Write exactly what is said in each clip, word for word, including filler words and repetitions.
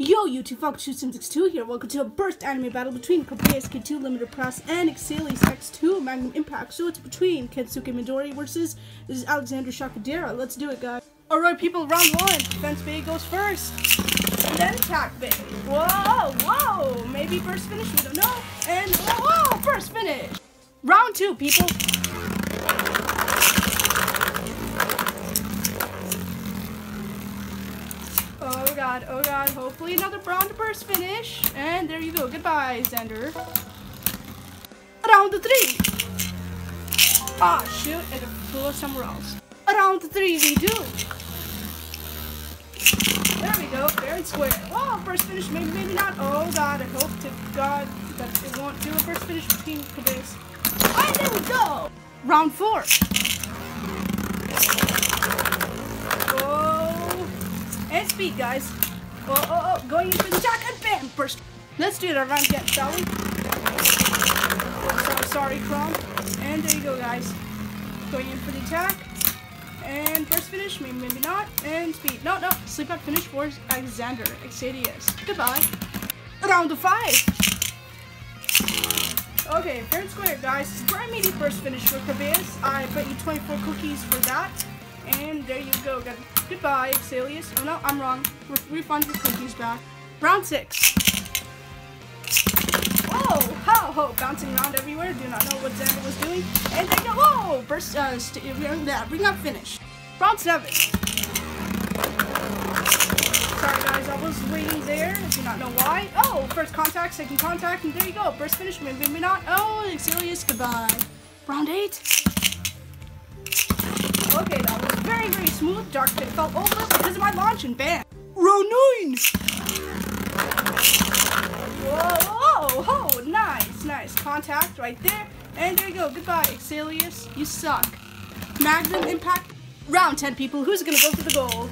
Yo YouTube, Falco two Simsx two here, welcome to a burst anime battle between Kerbeus K two Limited Press and Xcalius X two Magnum Impact. So it's between Kensuke Midori versus this is Alexander Shakadera. Let's do it, guys. Alright people, round one. Defense Bay goes first. And then attack Bay. Whoa, whoa. Maybe first finish, we don't know. And whoa, whoa, first finish. Round two, people. Oh god, oh god, hopefully another brown to burst finish. And there you go, goodbye, Xander. Round three! Ah, shoot, and it blew somewhere else. Round three we do! There we go, fair and square. Oh, first finish, maybe, maybe not. Oh god, I hope to god that it won't do a first finish between Kerbeus. Alright, there we go! Round four! And speed, guys. Oh, oh, oh, going in for the attack and bam, burst. Let's do it around again, shall we? So, sorry, Chrome. And there you go, guys. Going in for the attack. And first finish, maybe, maybe not. And speed. No, no. Sleep out finish for Alexander, Xcalius. Goodbye. Round five. Okay, fair and square, guys. Prime meaty first finish for Kerbeus. I bet you twenty-four cookies for that. And there you go. Good Goodbye, Xcalius. Oh no, I'm wrong. Re refund the cookies back. Round six. Whoa, ho, ho, bouncing around everywhere. Do not know what Xander was doing. And there you go. Whoa, burst. Uh, that ring up finish. Round seven. Sorry guys, I was waiting there. I do not know why. Oh, first contact, second contact, and there you go. Burst finish. Maybe, maybe not. Oh, Xcalius, goodbye. Round eight. Okay, that was very, very smooth. Dark Pit fell over because of my launch and bam. Round nine! Whoa, whoa, oh, nice, nice. Contact right there. And there you go. Goodbye, Xcalius. You suck. Magnum Impact. Round ten, people. Who's gonna go for the goal?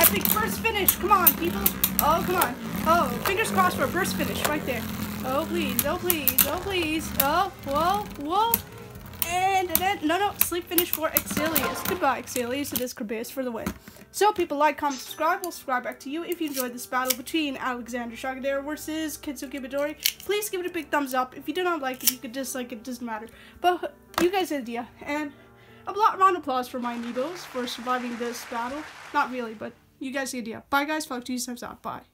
Epic burst finish. Come on, people. Oh, come on. Oh, fingers crossed for a burst finish right there. Oh, please. Oh, please. Oh, please. Oh, whoa, whoa. And then, no, no, sleep finish for Xcalius. Goodbye, Xcalius. It is Kerbeus for the win. So, people, like, comment, subscribe. We'll subscribe back to you. If you enjoyed this battle between Alexander Shakadera versus Kensuke Midori, please give it a big thumbs up. If you do not like it, you could dislike it. It doesn't matter. But you guys had an idea. And a round of applause for my amigos for surviving this battle. Not really, but you guys had an idea. Bye, guys. Falco two Simsx two. Bye.